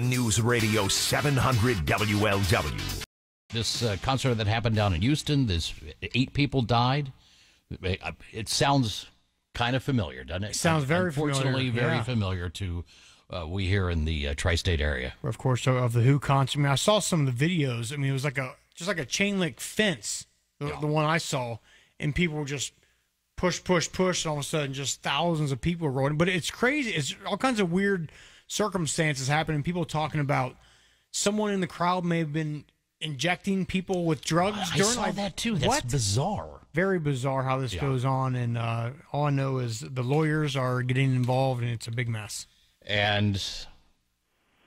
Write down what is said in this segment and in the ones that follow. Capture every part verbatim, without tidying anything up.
News Radio seven hundred W L W. This uh, concert that happened down in Houston, this eight people died. It sounds kind of familiar, doesn't it? It sounds very familiar. Unfortunately, very yeah. familiar to uh, we here in the uh, tri-state area. Of course, of the Who concert. I mean, I saw some of the videos. I mean, it was like a just like a chain link fence, the, yeah. the one I saw, and people were just push, push, push, and all of a sudden, just thousands of people were rolling. But it's crazy. It's all kinds of weird circumstances happening. People talking about someone in the crowd may have been injecting people with drugs. I during saw like, that too. That's what? Bizarre. Very bizarre how this yeah. goes on. And uh, all I know is the lawyers are getting involved, and it's a big mess. And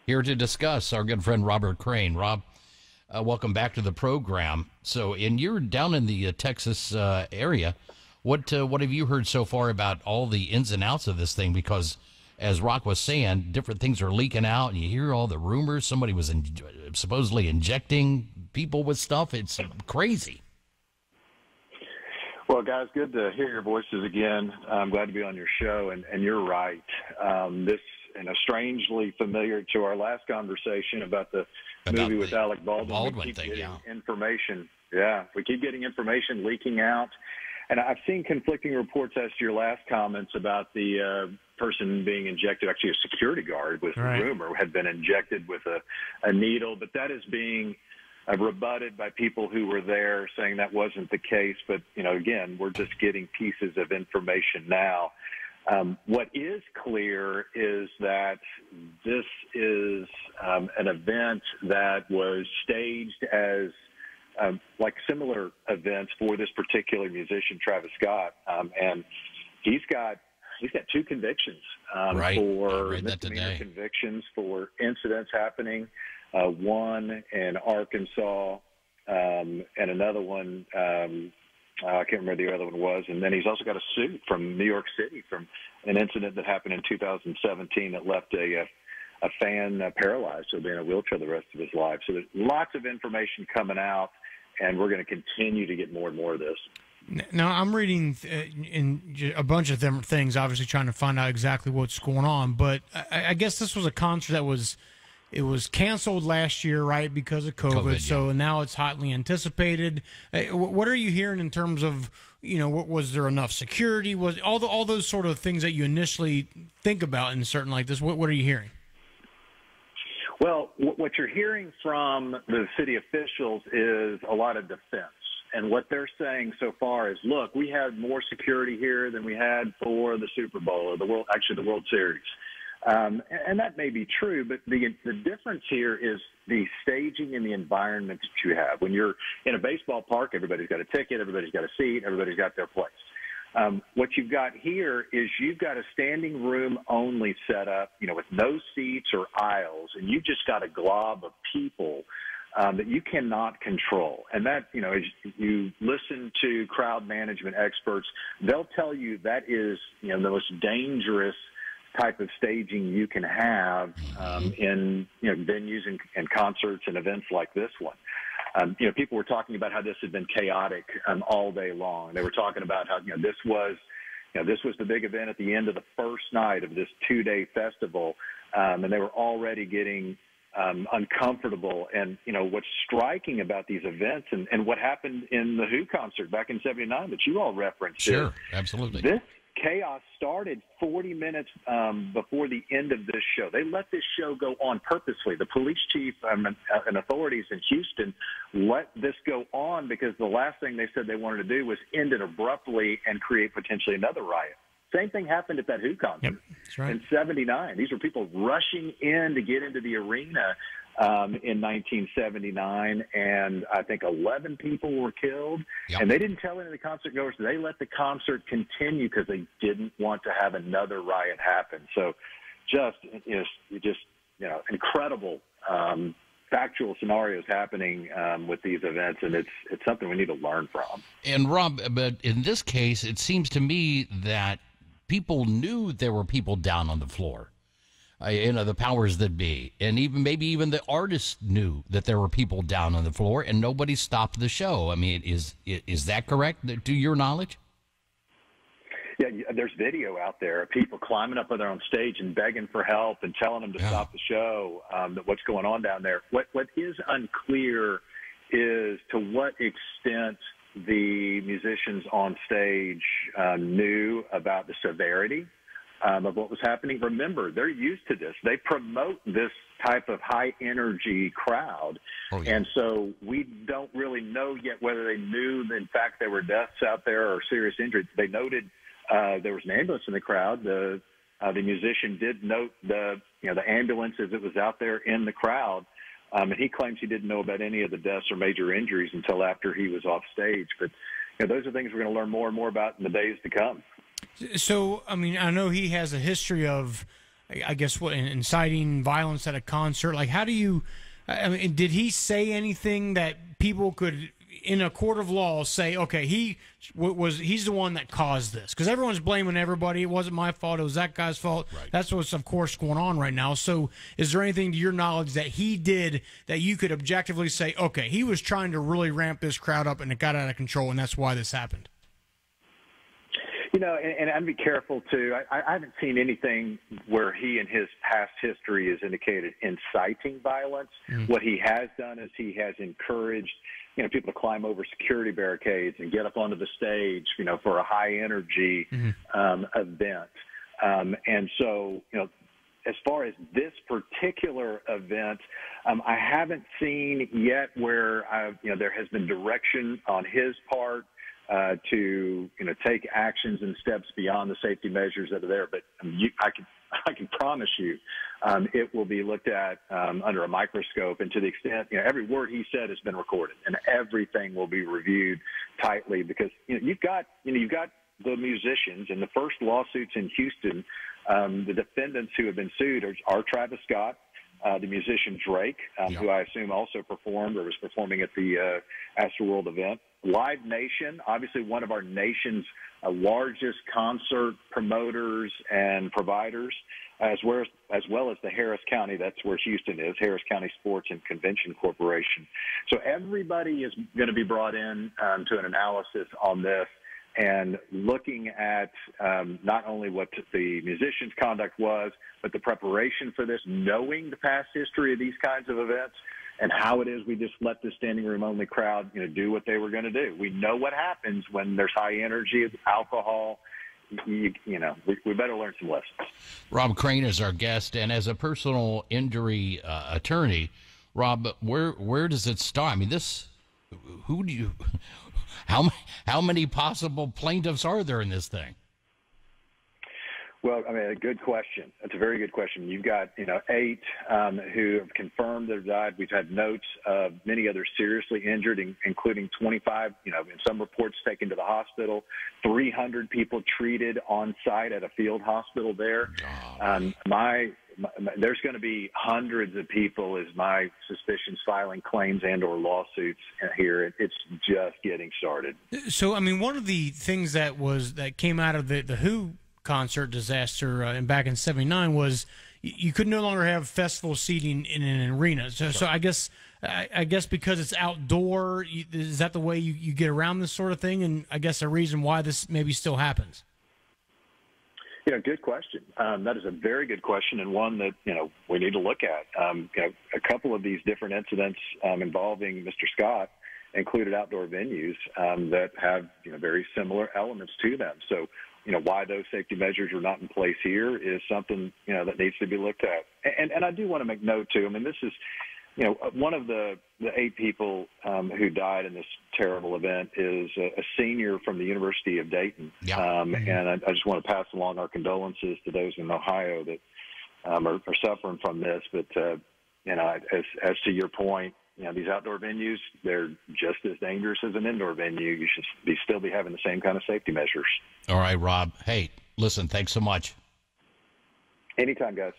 here to discuss, our good friend Robert Crane. Rob, uh, welcome back to the program. So, and you're down in the uh, Texas uh, area. What uh, what have you heard so far about all the ins and outs of this thing? Because as Rock was saying, different things are leaking out, and you hear all the rumors. Somebody was in, supposedly injecting people with stuff. It's crazy. Well, guys, good to hear your voices again. I'm glad to be on your show, and, and you're right. Um, this, and a strangely familiar to our last conversation about the about movie the with Alec Baldwin. Baldwin we keep thing, getting yeah. information. Yeah, we keep getting information leaking out. And I've seen conflicting reports as to your last comments about the uh, person being injected. Actually, a security guard was right. rumor had been injected with a, a needle, but that is being uh, rebutted by people who were there saying that wasn't the case. But, you know, again, we're just getting pieces of information now. Um, what is clear is that this is um, an event that was staged as Um, like similar events for this particular musician, Travis Scott, um, and he's got he's got two convictions um, right. for misdemeanor convictions for incidents happening. Uh, one in Arkansas, um, and another one um, I can't remember the other one was. And then he's also got a suit from New York City from an incident that happened in two thousand seventeen that left a. a a fan uh, paralyzed, so being in a wheelchair the rest of his life. So there's lots of information coming out, and we're going to continue to get more and more of this. Now, I'm reading in a bunch of them things, obviously trying to find out exactly what's going on, but I, I guess this was a concert that was it was canceled last year, right, because of COVID, COVID so yeah. now it's hotly anticipated. What are you hearing in terms of, you know, was there enough security? Was all, the, all those sort of things that you initially think about in certain like this, what, what are you hearing? Well, what you're hearing from the city officials is a lot of defense. And what they're saying so far is, look, we had more security here than we had for the Super Bowl or the World, actually the World Series. Um, and that may be true, but the, the difference here is the staging and the environment that you have. When you're in a baseball park, everybody's got a ticket, everybody's got a seat, everybody's got their place. Um, what you've got here is you've got a standing room only set up, you know, with no seats or aisles, and you've just got a glob of people um, that you cannot control. And that, you know, as you listen to crowd management experts, they'll tell you that is, you know, the most dangerous type of staging you can have um, in, you know, venues and, and concerts and events like this one. Um, you know, people were talking about how this had been chaotic um, all day long. They were talking about how, you know, this was, you know, this was the big event at the end of the first night of this two-day festival, um, and they were already getting um, uncomfortable. And, you know, what's striking about these events and, and what happened in the Who concert back in seventy-nine that you all referenced. Sure, is, absolutely. This chaos started forty minutes um, before the end of this show. They let this show go on purposely. The police chief um, and authorities in Houston let this go on because the last thing they said they wanted to do was end it abruptly and create potentially another riot. Same thing happened at that Who concert yep, that's right. in seventy-nine. These were people rushing in to get into the arena um, in nineteen seventy-nine, and I think eleven people were killed. Yep. And they didn't tell any of the concert goers. They let the concert continue because they didn't want to have another riot happen. So just, you know, just, you know, incredible um, factual scenarios happening um, with these events, and it's it's something we need to learn from. And, Rob, but in this case, it seems to me that people knew there were people down on the floor, uh, you know, the powers that be. And even maybe even the artists knew that there were people down on the floor, and nobody stopped the show. I mean, is is that correct to your knowledge? Yeah, there's video out there of people climbing up there on stage and begging for help and telling them to yeah. stop the show, um, that what's going on down there. What What is unclear is to what extent the musicians on stage uh, knew about the severity um, of what was happening. Remember, they're used to this. They promote this type of high-energy crowd, oh, yeah. and so we don't really know yet whether they knew, in fact, there were deaths out there or serious injuries. They noted Uh, there was an ambulance in the crowd. The uh, the musician did note the you know the ambulance as it was out there in the crowd, um, and he claims he didn't know about any of the deaths or major injuries until after he was off stage. But you know, those are things we're going to learn more and more about in the days to come. So, I mean, I know he has a history of, I guess, what inciting violence at a concert. Like, how do you? I mean, did he say anything that people could, in a court of law, say, okay, he was he's the one that caused this? Because everyone's blaming everybody. It wasn't my fault. It was that guy's fault. Right. That's what's, of course, going on right now. So is there anything to your knowledge that he did that you could objectively say, okay, he was trying to really ramp this crowd up and it got out of control, and that's why this happened? You know, and, and I'd be careful, too. I, I haven't seen anything where he and his past history has indicated inciting violence. Mm-hmm. What he has done is he has encouraged, you know, people to climb over security barricades and get up onto the stage, you know, for a high-energy mm-hmm. um, event. Um, and so, you know, as far as this particular event, um, I haven't seen yet where, I've, you know, there has been direction on his part Uh, to you know take actions and steps beyond the safety measures that are there, but um, you, I can I can promise you, um, it will be looked at um, under a microscope, and to the extent you know every word he said has been recorded, and everything will be reviewed tightly, because you know you've got you know you've got the musicians in the first lawsuits in Houston. Um, the defendants who have been sued are, are Travis Scott, Uh, the musician Drake, um, yeah. who I assume also performed or was performing at the uh, Astroworld event. Live Nation, obviously one of our nation's uh, largest concert promoters and providers, as well as, as well as the Harris County, that's where Houston is, Harris County Sports and Convention Corporation. So everybody is going to be brought in um, to an analysis on this, and looking at um, not only what the musician's conduct was, but the preparation for this, knowing the past history of these kinds of events, and how it is we just let the standing room only crowd, you know, do what they were going to do. We know what happens when there's high energy, alcohol. You, you know, we, we better learn some lessons. Rob Crane is our guest, and as a personal injury uh, attorney, Rob, where where does it start? I mean, this. Who do you? How how many possible plaintiffs are there in this thing? Well, I mean, a good question. It's a very good question. You've got you know eight um, who have confirmed they've died. We've had notes of many others seriously injured, in, including twenty-five. You know, in some reports taken to the hospital, three hundred people treated on site at a field hospital there. Oh, um, my. There's going to be hundreds of people, is my suspicions, filing claims and or lawsuits here. It's just getting started. So, I mean, one of the things that was that came out of the, the W H O concert disaster uh, back in seventy-nine was you could no longer have festival seating in an arena. So, right. so I guess I, I guess because it's outdoor, you, is that the way you, you get around this sort of thing? And I guess a reason why this maybe still happens. You know, good question. Um, that is a very good question, and one that, you know, we need to look at. Um, you know, a couple of these different incidents um, involving Mister Scott included outdoor venues um, that have, you know, very similar elements to them. So, you know, why those safety measures are not in place here is something, you know, that needs to be looked at. And, and I do want to make note, too, I mean, this is, you know, one of the, the eight people um, who died in this terrible event is a, a senior from the University of Dayton. Yeah. Um, and I, I just want to pass along our condolences to those in Ohio that um, are, are suffering from this. But, uh, you know, as, as to your point, you know, these outdoor venues, they're just as dangerous as an indoor venue. You should be, still be having the same kind of safety measures. All right, Rob. Hey, listen, thanks so much. Anytime, guys.